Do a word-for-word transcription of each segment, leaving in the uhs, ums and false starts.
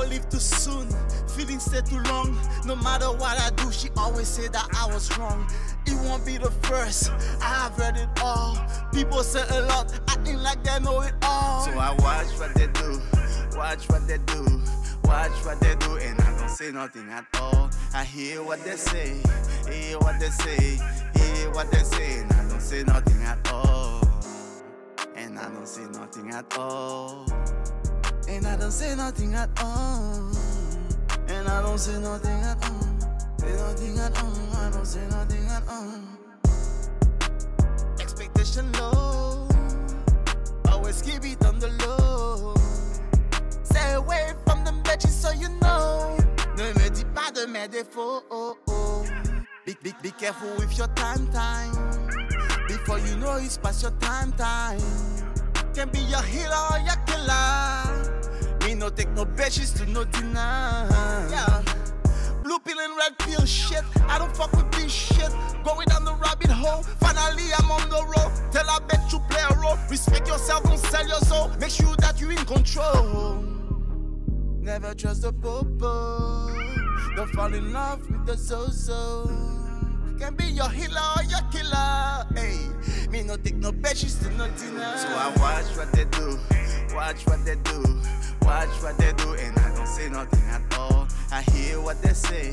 never leave too soon. Feelings stay too long. No matter what I do, she always said that I was wrong. It won't be the first, I have heard it all. People say a lot, acting like they know it all. So I watch what they do, watch what they do, watch what they do, and I don't say nothing at all. I hear what they say, hear what they say, hear what they say, and I don't say nothing at all. And I don't say nothing at all. And I don't say nothing at all. And I don't say nothing at all. Say nothing at all. I don't say nothing at all. Expectation low. Always keep it on the low. Stay away from them bitches so you know. Ne me dis pas de mes défauts. Oh, oh. Be, be, be careful with your time, time. Before you know it's past your time, time. Can be your hero or your killer. Me no take no bitches to no dinner. Yeah. Blue pill and red pill shit. I don't fuck with this shit. Going down the rabbit hole. Finally I'm on the road. Tell a bitch you play a role. Respect yourself, don't sell your soul. Make sure that you in control. Never trust the popo. Don't fall in love with the zozo. Can be your healer or your killer. Hey, me no take no bitches to no dinner. So I watch what they do, watch what they do, watch what they do, and I don't say nothing at all. I hear what they say,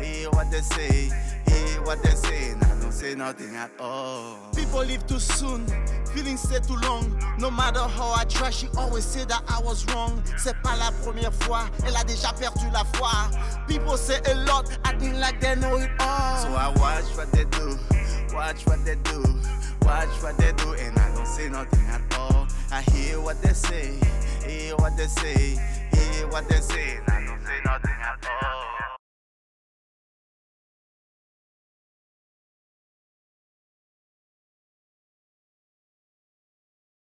hear what they say, hear what they say, and I don't say nothing at all. People live too soon, feelings stay too long. No matter how I try, she always said that I was wrong. C'est pas la première fois, elle a déjà perdu la foi. People say a lot, acting like they know it all. So I watch what they do, watch what they do, watch what they do, and I don't say nothing at all. I hear what they say, hear what they say, hear what they say, and I don't say nothing at all.